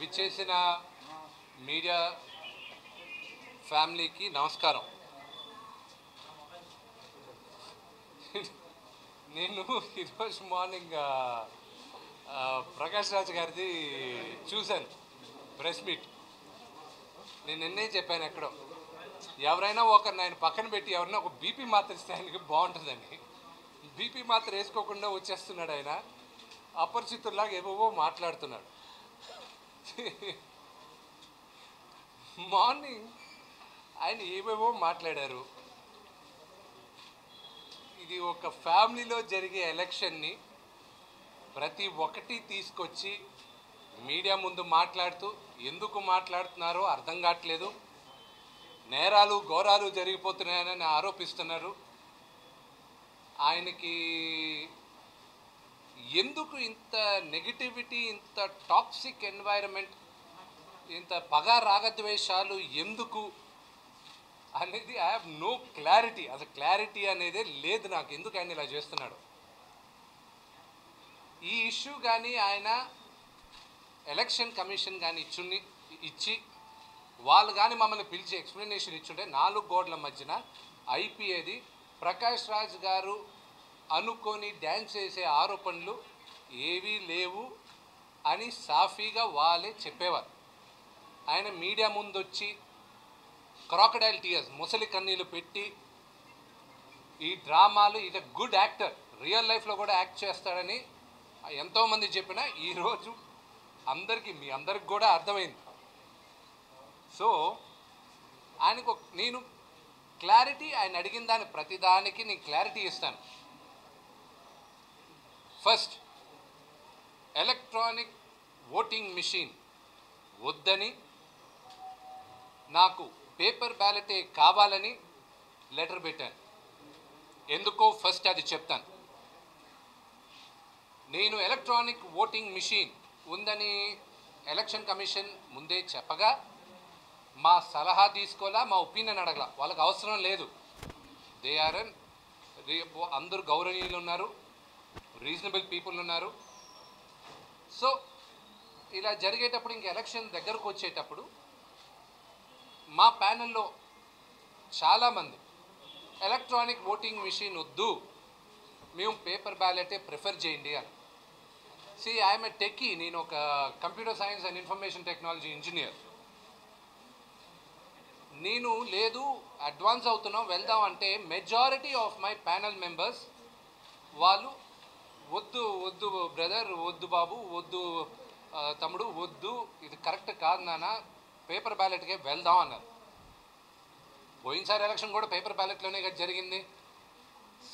విచ్చేసిన మీడియా ఫ్యామిలీకి నమస్కారం. నేను ఈరోజు మార్నింగ్ ప్రకాష్ రాజ్ గారిది చూశాను ప్రెస్ మీట్. నేను నిన్నే చెప్పాను, ఎక్కడో ఎవరైనా ఒకరిని ఆయన పక్కన పెట్టి ఎవరైనా ఒక బీపీ మాత్ర ఇస్తే ఆయనకి బాగుంటుందని బీపీ మాత్ర వేసుకోకుండా వచ్చేస్తున్నాడు. ఆయన అపరిచితుల్లాగా ఏవో మాట్లాడుతున్నాడు. మార్నింగ్ ఆయన ఏవేవో మాట్లాడారు. ఇది ఒక ఫ్యామిలీలో జరిగే ఎలక్షన్ని ప్రతి ఒక్కటి తీసుకొచ్చి మీడియా ముందు మాట్లాడుతూ ఎందుకు మాట్లాడుతున్నారో అర్థం కావట్లేదు. నేరాలు ఘోరాలు జరిగిపోతున్నాయని ఆరోపిస్తున్నారు. ఆయనకి ఎందుకు ఇంత నెగిటివిటీ, ఇంత టాక్సిక్ ఎన్వైరన్మెంట్, ఇంత పగ రాగద్వేషాలు ఎందుకు అనేది ఐ హ్యావ్ నో క్లారిటీ. అసలు క్లారిటీ అనేదే లేదు నాకు, ఎందుకు ఆయన ఇలా చేస్తున్నాడు. ఈ ఇష్యూ కానీ ఆయన ఎలక్షన్ కమిషన్ కానీ ఇచ్చి వాళ్ళు కానీ మమ్మల్ని పిలిచి ఎక్స్ప్లెనేషన్ ఇచ్చుంటే, నాలుగు గోడల మధ్యన ఐపీఏది ప్రకాష్ రాజ్ గారు అనుకొని డ్యాన్స్ చేసే ఆరోపణలు ఏవీ లేవు అని సాఫీగా వాళ్ళే చెప్పేవారు. ఆయన మీడియా ముందు వచ్చి క్రాకడైల్ టీయర్స్, ముసలి కన్నీళ్ళు పెట్టి ఈ డ్రామాలు, is a good actor, real లైఫ్లో కూడా యాక్ట్ చేస్తాడని ఎంతోమంది చెప్పినా ఈరోజు అందరికీ, మీ అందరికి కూడా అర్థమైంది. సో ఆయనకు నేను క్లారిటీ, ఆయన అడిగిన దాని ప్రతిదానికి నేను క్లారిటీ ఇస్తాను. ఫస్ట్, ఎలక్ట్రానిక్ ఓటింగ్ మిషన్ వద్దని, నాకు పేపర్ బ్యాలెటే కావాలని లెటర్ పెట్టాను. ఎందుకో ఫస్ట్ అది చెప్తాను. నేను ఎలక్ట్రానిక్ ఓటింగ్ మిషన్ ఉందని ఎలక్షన్ కమిషన్ ముందే చెప్పగా మా సలహా తీసుకోలే, మా ఒపీనియన్ అడగల, వాళ్ళకి అవసరం లేదు. దే ఆర్ అన్, రేపు అందరూ గౌరవనీయులు ఉన్నారు, రీజనబుల్ పీపుల్ ఉన్నారు. సో ఇలా జరిగేటప్పుడు, ఇంక ఎలక్షన్ దగ్గరకు వచ్చేటప్పుడు మా ప్యానెల్లో చాలామంది ఎలక్ట్రానిక్ ఓటింగ్ మిషన్ వద్దు, మేము పేపర్ బ్యాలెటే ప్రిఫర్ చేయండి అని. సి, ఐఎమ్ ఏ టెక్కీ, నేను ఒక computer science and information technology engineer. నేను లేదు అడ్వాన్స్ అవుతున్నాం వెళ్దాం అంటే majority of my panel members వాళ్ళు వద్దు వద్దు బ్రదర్, వద్దు బాబు, వద్దు తమ్ముడు, వద్దు, ఇది కరెక్ట్ కాదు నాన్న, పేపర్ బ్యాలెట్కే వెళ్దాం అన్నారు. పోయినసారి ఎలక్షన్ కూడా పేపర్ బ్యాలెట్లోనే కదా జరిగింది.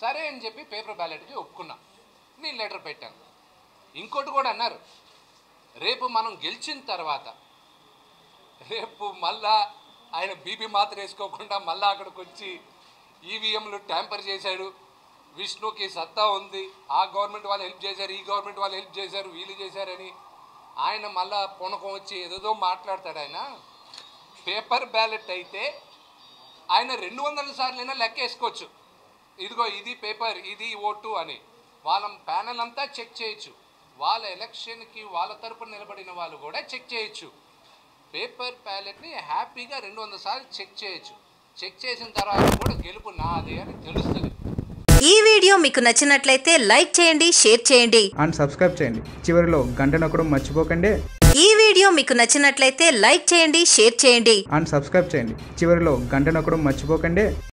సరే అని చెప్పి పేపర్ బ్యాలెట్కి ఒప్పుకున్నా, నేను లెటర్ పెట్టాను. ఇంకోటి కూడా అన్నారు, రేపు మనం గెలిచిన తర్వాత రేపు మళ్ళా ఆయన బీపీ మాత్రం వేసుకోకుండా మళ్ళీ అక్కడికి వచ్చి ఈవీఎంలు ట్యాంపర్ చేశాడు, విష్ణుకి సత్తా ఉంది, ఆ గవర్నమెంట్ వాళ్ళు హెల్ప్ చేశారు, ఈ గవర్నమెంట్ వాళ్ళు హెల్ప్ చేశారు, వీళ్ళు చేశారని ఆయన మళ్ళా పొనకం వచ్చి ఏదేదో మాట్లాడతాడు. ఆయన పేపర్ బ్యాలెట్ అయితే ఆయన 200 సార్లైనా లెక్క వేసుకోవచ్చు, ఇదిగో ఇది పేపర్, ఇది ఓటు అని. వాళ్ళ ప్యానెల్ అంతా చెక్ చేయొచ్చు, వాళ్ళ ఎలక్షన్కి వాళ్ళ తరపున నిలబడిన వాళ్ళు కూడా చెక్ చేయొచ్చు, పేపర్ బ్యాలెట్ని హ్యాపీగా 200 సార్లు చెక్ చేయొచ్చు. చెక్ చేసిన తర్వాత కూడా గెలుపు నాదే అని తెలుస్తుంది. ఈ వీడియో మీకు నచ్చినట్లయితే లైక్ చేయండి, షేర్ చేయండి అండ్ సబ్స్క్రైబ్ చేయండి. చివరిలో గంటను కూడా మర్చిపోకండి. ఈ వీడియో మీకు నచ్చినట్లయితే లైక్ చేయండి, షేర్ చేయండి అండ్ సబ్స్క్రైబ్ చేయండి. చివరిలో గంటను కూడా మర్చిపోకండి.